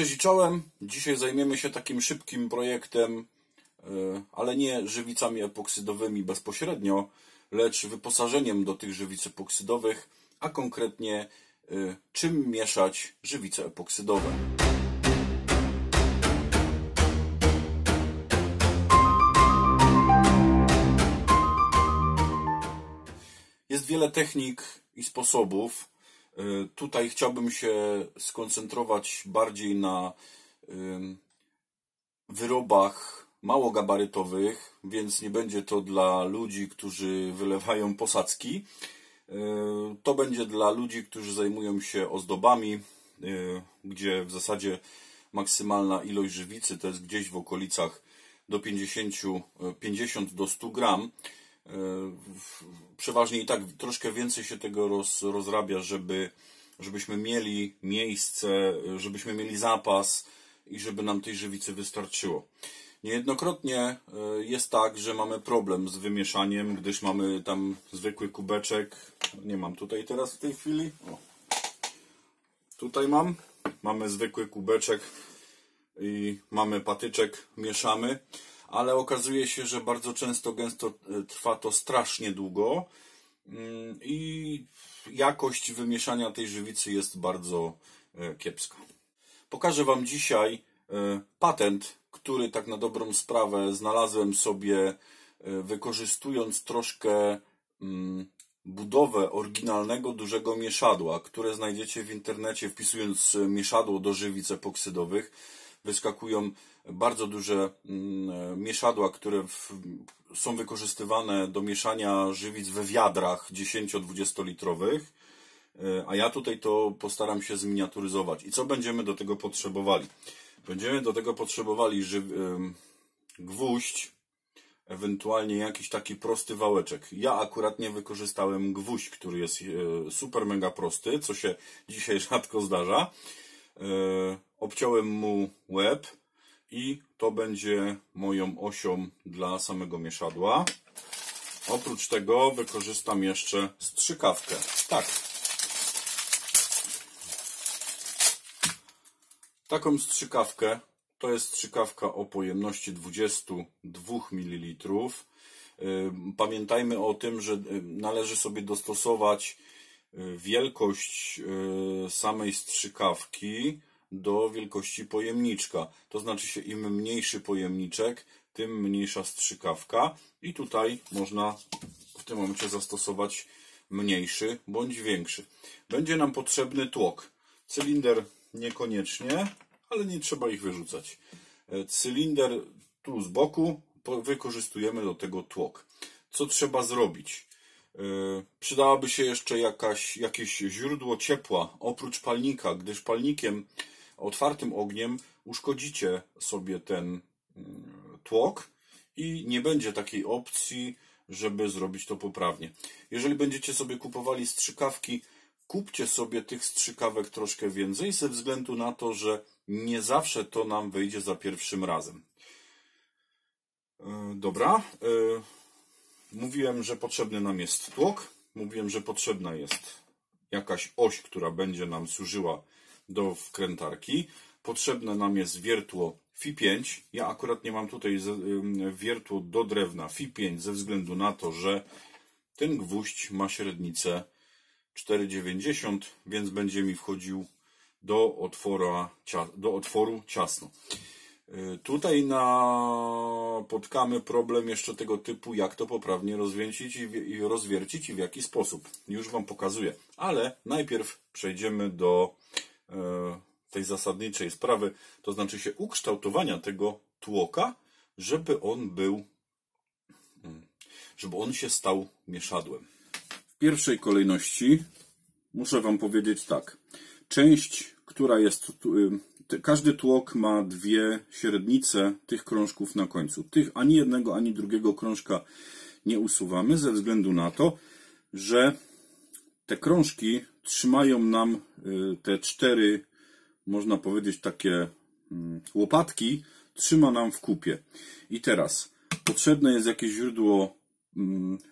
Cześć i czołem. Dzisiaj zajmiemy się takim szybkim projektem, ale nie żywicami epoksydowymi bezpośrednio, lecz wyposażeniem do tych żywic epoksydowych, a konkretnie czym mieszać żywice epoksydowe. Jest wiele technik i sposobów. Tutaj chciałbym się skoncentrować bardziej na wyrobach małogabarytowych, więc nie będzie to dla ludzi, którzy wylewają posadzki. To będzie dla ludzi, którzy zajmują się ozdobami, gdzie w zasadzie maksymalna ilość żywicy to jest gdzieś w okolicach do 50 do 100 gram. Przeważnie i tak troszkę więcej się tego rozrabia, żebyśmy mieli miejsce, żebyśmy mieli zapas i żeby nam tej żywicy wystarczyło. Niejednokrotnie jest tak, że mamy problem z wymieszaniem, gdyż mamy tam zwykły kubeczek. Nie mam tutaj teraz w tej chwili. O. Tutaj mamy zwykły kubeczek i mamy patyczek, mieszamy. Ale okazuje się, że bardzo często gęsto trwa to strasznie długo i jakość wymieszania tej żywicy jest bardzo kiepska. Pokażę Wam dzisiaj patent, który tak na dobrą sprawę znalazłem sobie, wykorzystując troszkę budowę oryginalnego dużego mieszadła, które znajdziecie w internecie, wpisując mieszadło do żywic epoksydowych. Wyskakują bardzo duże mieszadła, które są wykorzystywane do mieszania żywic we wiadrach 10-20 litrowych, a ja tutaj to postaram się zminiaturyzować. I co będziemy do tego potrzebowali? Będziemy do tego potrzebowali gwóźdź, ewentualnie jakiś taki prosty wałeczek. Ja akurat nie wykorzystałem gwóźdź, który jest super mega prosty, co się dzisiaj rzadko zdarza. Obciąłem mu łeb i to będzie moją osią dla samego mieszadła. Oprócz tego wykorzystam jeszcze strzykawkę. Tak. Taką strzykawkę, to jest strzykawka o pojemności 22 ml. Pamiętajmy o tym, że należy sobie dostosować wielkość samej strzykawki do wielkości pojemniczka. To znaczy się, im mniejszy pojemniczek, tym mniejsza strzykawka i tutaj można w tym momencie zastosować mniejszy bądź większy. Będzie nam potrzebny tłok. Cylinder niekoniecznie, ale nie trzeba ich wyrzucać. Cylinder tu z boku, wykorzystujemy do tego tłok. Co trzeba zrobić? Przydałaby się jeszcze jakieś źródło ciepła oprócz palnika, gdyż palnikiem, otwartym ogniem uszkodzicie sobie ten tłok i nie będzie takiej opcji, żeby zrobić to poprawnie. Jeżeli będziecie sobie kupowali strzykawki, kupcie sobie tych strzykawek troszkę więcej ze względu na to, że nie zawsze to nam wyjdzie za pierwszym razem. Dobra. Mówiłem, że potrzebny nam jest tłok. Mówiłem, że potrzebna jest jakaś oś, która będzie nam służyła do wkrętarki. Potrzebne nam jest wiertło Fi5. Ja akurat nie mam tutaj wiertło do drewna Fi5 ze względu na to, że ten gwóźdź ma średnicę 4,90, więc będzie mi wchodził do otworu ciasno. Tutaj napotkamy problem jeszcze tego typu, jak to poprawnie rozwięcić i rozwiercić i w jaki sposób. Już Wam pokazuję, ale najpierw przejdziemy do tej zasadniczej sprawy, to znaczy się ukształtowania tego tłoka, żeby on się stał mieszadłem. W pierwszej kolejności muszę Wam powiedzieć tak. Część, która jest... Każdy tłok ma dwie średnice tych krążków na końcu. Tych ani jednego, ani drugiego krążka nie usuwamy ze względu na to, że te krążki trzymają nam te cztery, można powiedzieć, takie łopatki, trzyma nam w kupie. I teraz potrzebne jest jakieś źródło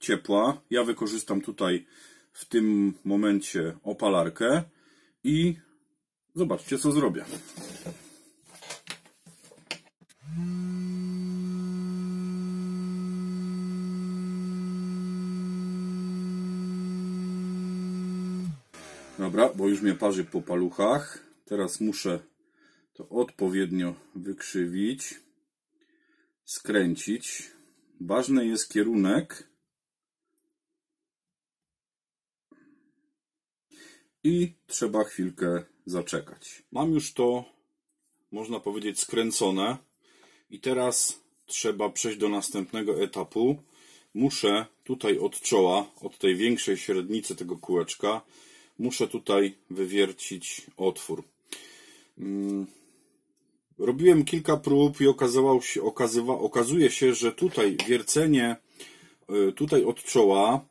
ciepła. Ja wykorzystam tutaj w tym momencie opalarkę i zobaczcie, co zrobię. Dobra, bo już mnie parzy po paluchach. Teraz muszę to odpowiednio wykrzywić, skręcić. Ważny jest kierunek i trzeba chwilkę zaczekać. Mam już to, można powiedzieć, skręcone i teraz trzeba przejść do następnego etapu. Muszę tutaj od czoła, od tej większej średnicy tego kółeczka, muszę tutaj wywiercić otwór. Robiłem kilka prób i okazuje się, że tutaj wiercenie tutaj od czoła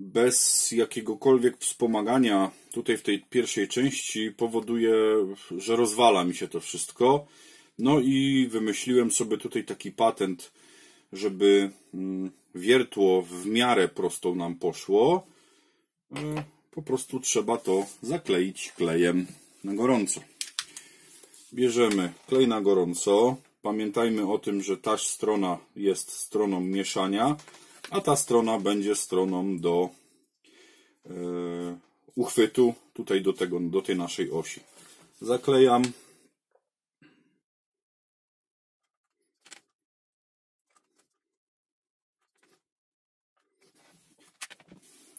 bez jakiegokolwiek wspomagania tutaj w tej pierwszej części powoduje, że rozwala mi się to wszystko. No i wymyśliłem sobie tutaj taki patent, żeby wiertło w miarę prosto nam poszło. Po prostu trzeba to zakleić klejem na gorąco. Bierzemy klej na gorąco. Pamiętajmy o tym, że ta strona jest stroną mieszania, a ta strona będzie stroną do uchwytu, tutaj do tej naszej osi. Zaklejam.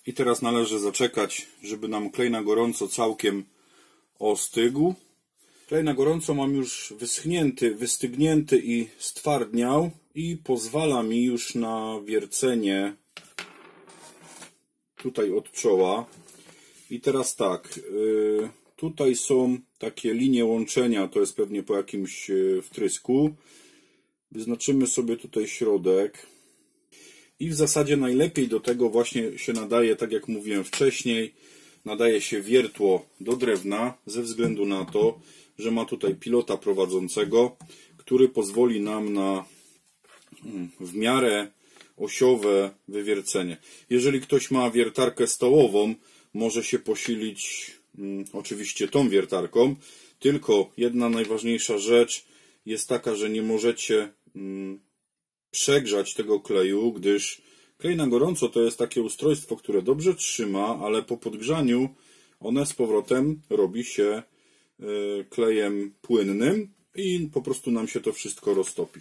I teraz należy zaczekać, żeby nam klej na gorąco całkiem ostygł. Klej na gorąco mam już wyschnięty, wystygnięty i stwardniał i pozwala mi już na wiercenie tutaj od czoła. I teraz tak, tutaj są takie linie łączenia, to jest pewnie po jakimś wtrysku. Wyznaczymy sobie tutaj środek. I w zasadzie najlepiej do tego właśnie się nadaje, tak jak mówiłem wcześniej, nadaje się wiertło do drewna ze względu na to, że ma tutaj pilota prowadzącego, który pozwoli nam na w miarę osiowe wywiercenie. Jeżeli ktoś ma wiertarkę stołową, może się posilić oczywiście tą wiertarką, tylko jedna najważniejsza rzecz jest taka, że nie możecie przegrzać tego kleju, gdyż klej na gorąco to jest takie ustrojstwo, które dobrze trzyma, ale po podgrzaniu one z powrotem robi się klejem płynnym i po prostu nam się to wszystko roztopi.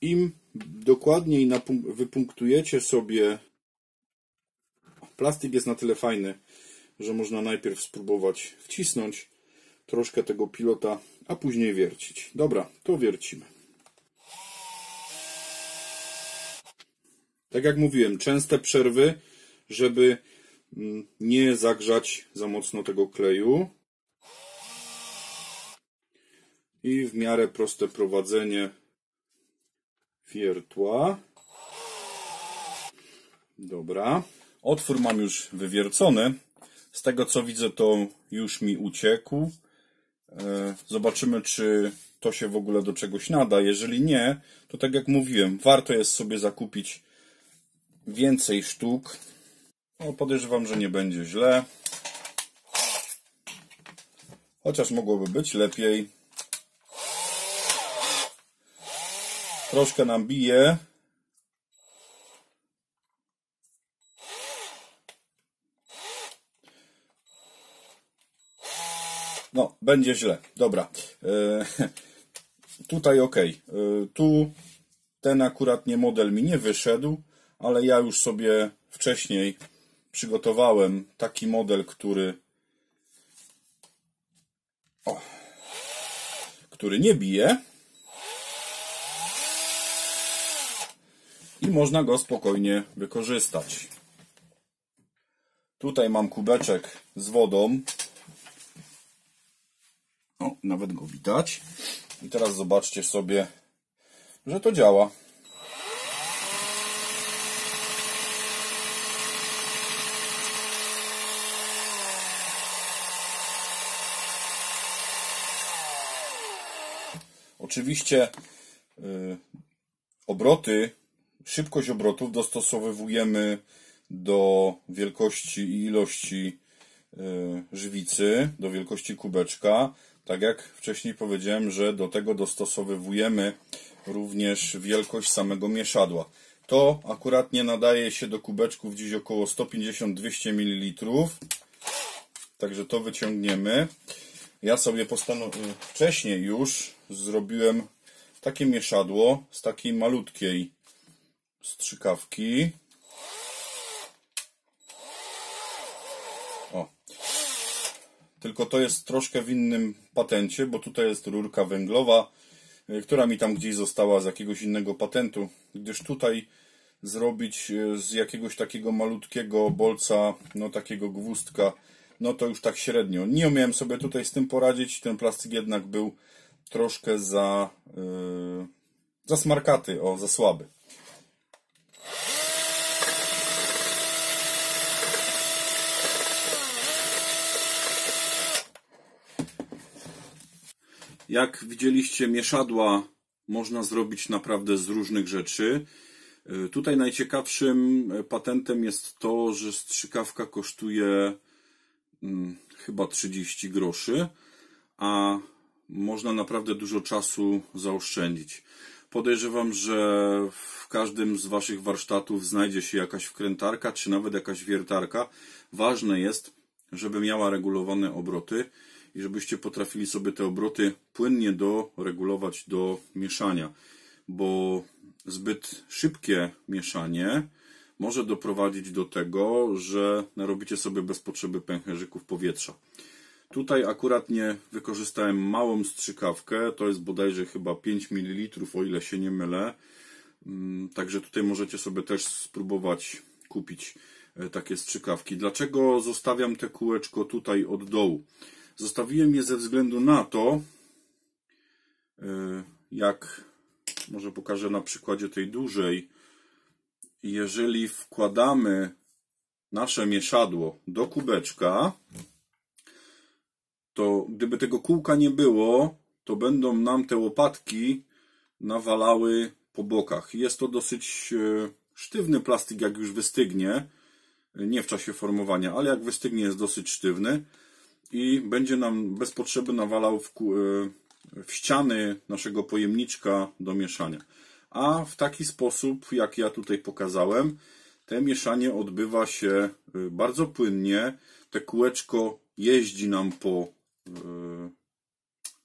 Im dokładniej wypunktujecie sobie... Plastik jest na tyle fajny, że można najpierw spróbować wcisnąć troszkę tego pilota, a później wiercić. Dobra, to wiercimy. Tak jak mówiłem, częste przerwy, żeby nie zagrzać za mocno tego kleju. I w miarę proste prowadzenie wiertła. Dobra. Otwór mam już wywiercony. Z tego co widzę, to już mi uciekł. Zobaczymy, czy to się w ogóle do czegoś nada. Jeżeli nie, to tak jak mówiłem, warto jest sobie zakupić więcej sztuk. No, podejrzewam, że nie będzie źle. Chociaż mogłoby być lepiej. Troszkę nam bije. No, będzie źle. Dobra. Tutaj ok. Tu ten akurat nie model mi nie wyszedł, ale ja już sobie wcześniej przygotowałem taki model, który nie bije. I można go spokojnie wykorzystać. Tutaj mam kubeczek z wodą. O, nawet go widać. I teraz zobaczcie sobie, że to działa. Oczywiście obroty, szybkość obrotów dostosowujemy do wielkości i ilości żywicy, do wielkości kubeczka. Tak jak wcześniej powiedziałem, że do tego dostosowujemy również wielkość samego mieszadła. To akurat nie nadaje się do kubeczków gdzieś około 150-200 ml. Także to wyciągniemy. Ja sobie wcześniej już zrobiłem takie mieszadło z takiej malutkiej strzykawki. O. Tylko to jest troszkę w innym patencie, bo tutaj jest rurka węglowa, która mi tam gdzieś została z jakiegoś innego patentu, gdyż tutaj zrobić z jakiegoś takiego malutkiego bolca, no takiego gwózdka, no to już tak średnio. Nie umiałem sobie tutaj z tym poradzić, ten plastik jednak był troszkę za smarkaty, za słaby. Jak widzieliście, mieszadła można zrobić naprawdę z różnych rzeczy. Tutaj najciekawszym patentem jest to, że strzykawka kosztuje chyba 30 groszy, a można naprawdę dużo czasu zaoszczędzić. Podejrzewam, że w każdym z Waszych warsztatów znajdzie się jakaś wkrętarka, czy nawet jakaś wiertarka. Ważne jest, żeby miała regulowane obroty i żebyście potrafili sobie te obroty płynnie doregulować do mieszania, bo zbyt szybkie mieszanie może doprowadzić do tego, że narobicie sobie bez potrzeby pęcherzyków powietrza. Tutaj akurat nie wykorzystałem małą strzykawkę, to jest bodajże chyba 5 ml, o ile się nie mylę. Także tutaj możecie sobie też spróbować kupić takie strzykawki. Dlaczego zostawiam te kółeczko tutaj od dołu? Zostawiłem je ze względu na to, jak może pokażę na przykładzie tej dużej. Jeżeli wkładamy nasze mieszadło do kubeczka, to gdyby tego kółka nie było, to będą nam te łopatki nawalały po bokach. Jest to dosyć sztywny plastik, jak już wystygnie, nie w czasie formowania, ale jak wystygnie, jest dosyć sztywny i będzie nam bez potrzeby nawalał w ściany naszego pojemniczka do mieszania. A w taki sposób, jak ja tutaj pokazałem, to mieszanie odbywa się bardzo płynnie. Te kółeczko jeździ nam po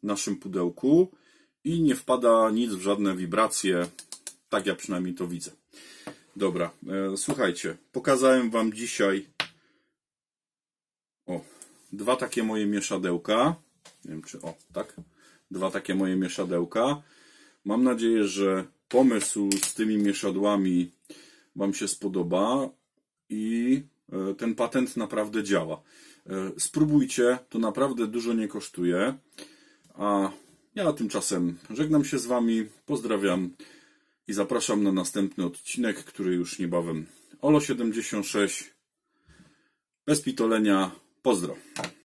naszym pudełku i nie wpada nic w żadne wibracje. Tak ja przynajmniej to widzę. Dobra, słuchajcie, pokazałem Wam dzisiaj dwa takie moje mieszadełka. Nie wiem, czy tak. Dwa takie moje mieszadełka. Mam nadzieję, że pomysł z tymi mieszadłami Wam się spodoba i ten patent naprawdę działa. Spróbujcie, to naprawdę dużo nie kosztuje. A ja tymczasem żegnam się z Wami, pozdrawiam i zapraszam na następny odcinek, który już niebawem. OLO76, bez pitolenia, pozdro!